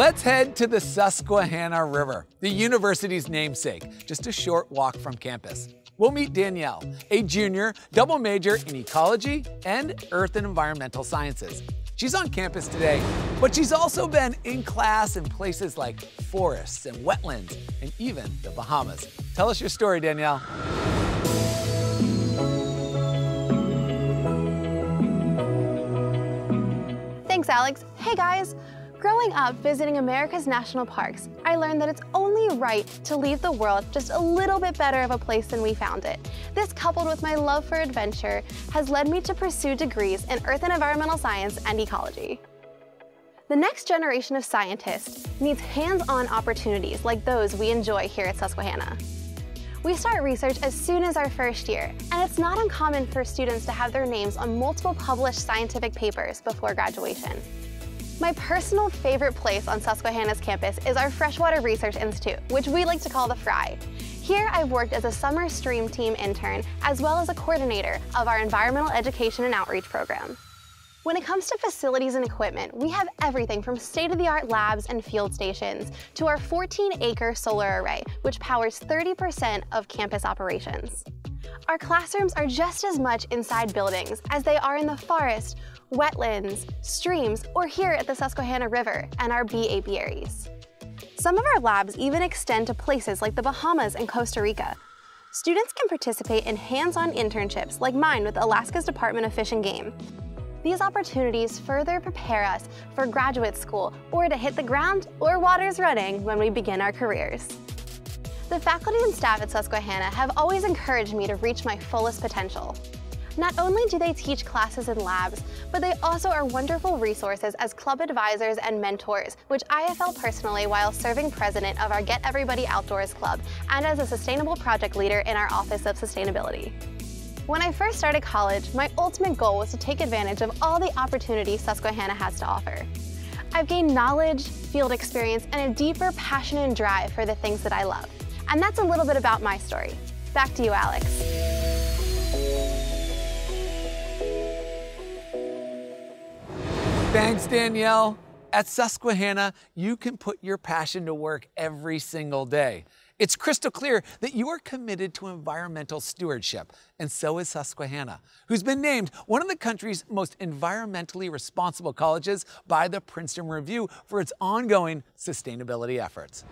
Let's head to the Susquehanna River, the university's namesake, just a short walk from campus. We'll meet Danielle, a junior, double major in ecology and earth and environmental sciences. She's on campus today, but she's also been in class in places like forests and wetlands and even the Bahamas. Tell us your story, Danielle. Thanks, Alex. Hey, guys. Growing up visiting America's national parks, I learned that it's only right to leave the world just a little bit better of a place than we found it. This, coupled with my love for adventure, has led me to pursue degrees in earth and environmental science and ecology. The next generation of scientists needs hands-on opportunities like those we enjoy here at Susquehanna. We start research as soon as our first year, and it's not uncommon for students to have their names on multiple published scientific papers before graduation. My personal favorite place on Susquehanna's campus is our Freshwater Research Institute, which we like to call the Fry. Here I've worked as a summer stream team intern, as well as a coordinator of our environmental education and outreach program. When it comes to facilities and equipment, we have everything from state-of-the-art labs and field stations to our 14-acre solar array, which powers 30% of campus operations. Our classrooms are just as much inside buildings as they are in the forest, wetlands, streams, or here at the Susquehanna River and our bee apiaries. Some of our labs even extend to places like the Bahamas and Costa Rica. Students can participate in hands-on internships like mine with Alaska's Department of Fish and Game. These opportunities further prepare us for graduate school or to hit the ground or waters running when we begin our careers. The faculty and staff at Susquehanna have always encouraged me to reach my fullest potential. Not only do they teach classes and labs, but they also are wonderful resources as club advisors and mentors, which I felt personally while serving president of our Get Everybody Outdoors Club and as a sustainable project leader in our Office of Sustainability. When I first started college, my ultimate goal was to take advantage of all the opportunities Susquehanna has to offer. I've gained knowledge, field experience, and a deeper passion and drive for the things that I love. And that's a little bit about my story. Back to you, Alex. Thanks, Danielle. At Susquehanna, you can put your passion to work every single day. It's crystal clear that you are committed to environmental stewardship, and so is Susquehanna, who's been named one of the country's most environmentally responsible colleges by the Princeton Review for its ongoing sustainability efforts.